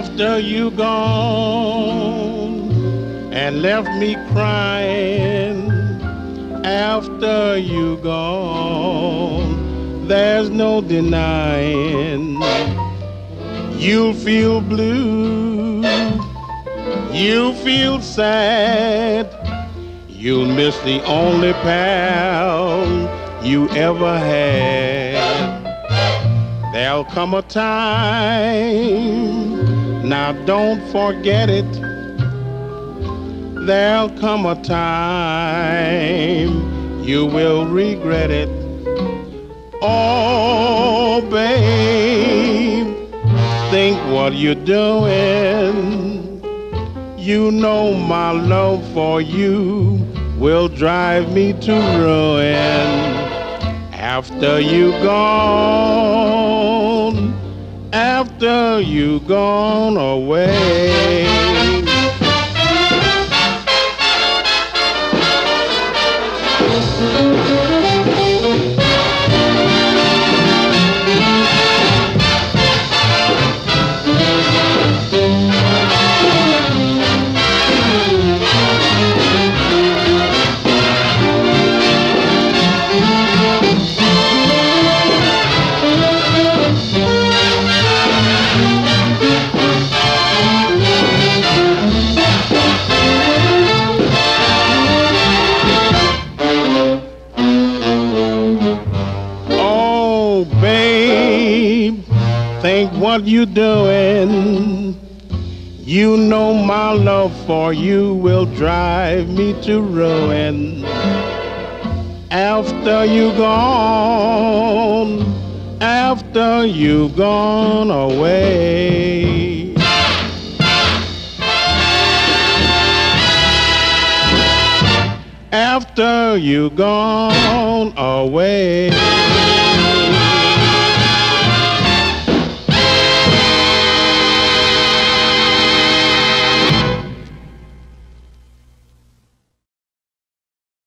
after you gone and left me crying after you gone. There's no denying you'll feel blue, you'll feel sad, you'll miss the only pal you ever had. There'll come a time, now don't forget it. There'll come a time you will regret it. Oh, babe, think what you're doing. You know my love for you will drive me to ruin. After you gone, after you gone away. Think what you're doing. You know my love for you will drive me to ruin. After you gone, after you gone away. After you gone away.